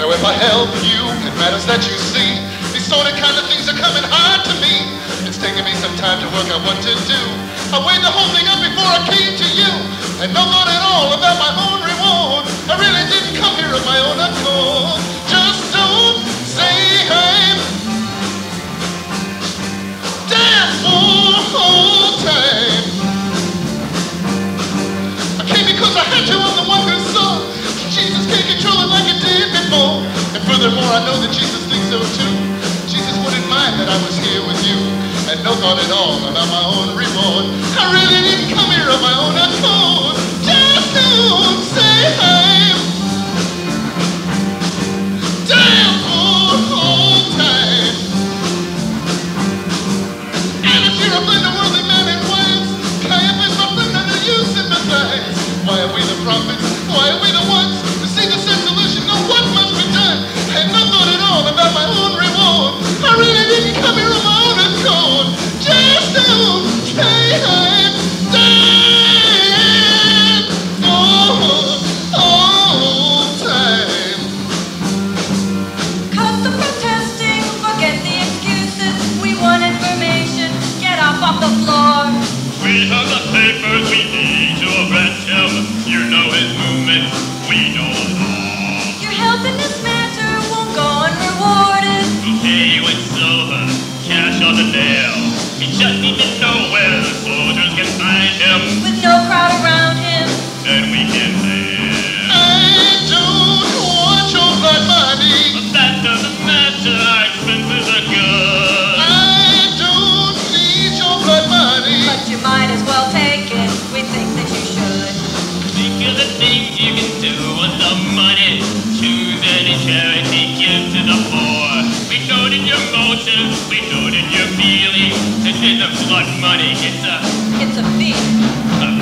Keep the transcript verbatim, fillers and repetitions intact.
Now if I help you in matters that you see, these sort of kind of things are coming hard to me. It's taking me some time to work out what to do. I weighed the whole thing up before I came to you, and no thought at all about my own reward. I really didn't come here of my own accord. Just don't say I'm dead for the whole time. I came because I had you on the one who saw. Jesus can't control it like it did before. And furthermore, I know that Jesus thinks so too. Jesus wouldn't mind that I was here with you. And no thought at all about my own reward. I really didn't come here of my own accord. Just don't say I'm damn for the whole time. And if you're a blender worthy man in ways, Caiaphas, my blender, no use in the thighs. Why are we the prophets? Why are we the ones to see the sin solution? No, what must be done? I had no thought at all about my own reward. I really didn't come here on my own accord. Just don't say I'm dead for all time. Cut the protesting, forget the excuses. We want information, get up off the floor. We have the papers we need to arrest him. You know his movement, we know it all. Your help in this matter won't go unrewarded. We'll pay you in silver, cash on the nail. We just need to know where the soldiers can find him. With no crowd around him, then we can live. I don't want your blood money, but that doesn't matter, our expenses are good. I don't need your blood money, but you might as well take it. We think that you should. Think of the things you can do with the money. Choose any charity, give to the poor. We noted your motives, we noted your feelings. This is a blood money, it's a... It's a thief. A